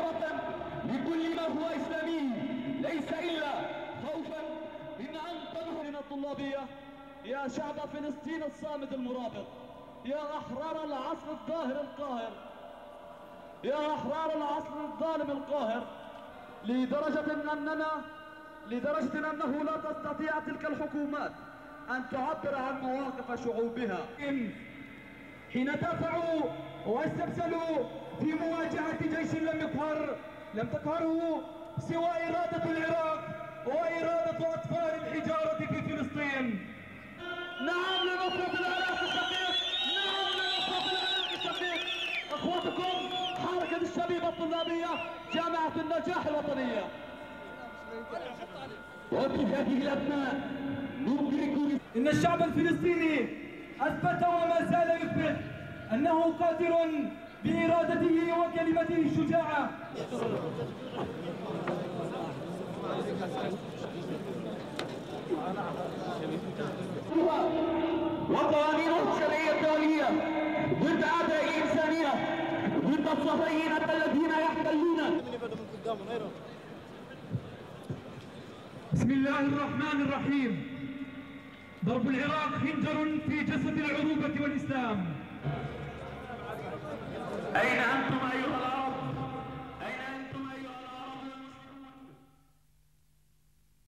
ظاهرة لكل ما هو إسلامي، ليس إلا خوفا من أن تنهض الطلابية. يا شعب فلسطين الصامد المرابط، يا أحرار العصر الظاهر القاهر، يا أحرار العصر الظالم القاهر، لدرجة أنه لا تستطيع تلك الحكومات أن تعبر عن مواقف شعوبها حين دافعوا واستبسلوا في مواجهة جيش لم تقهره سوى إرادة العراق وإرادة أطفال الحجارة في فلسطين. نعم لنصرة العراق الشقيق، نعم لنصرة العراق الشقيق. أخواتكم حركة الشبيبة الطلابية جامعة النجاح الوطنية. وفي هذه الأثناء ندرك إن الشعب الفلسطيني أثبت وما زال يثبت أنه قادر بإرادته وكلمته الشجاعة وقوانينه الشرعية الدولية ضد أعداء الإنسانية، ضد الصهاينة الذين يحتلون. بسم الله الرحمن الرحيم. ضرب العراق خنجر في جسد العروبة والإسلام.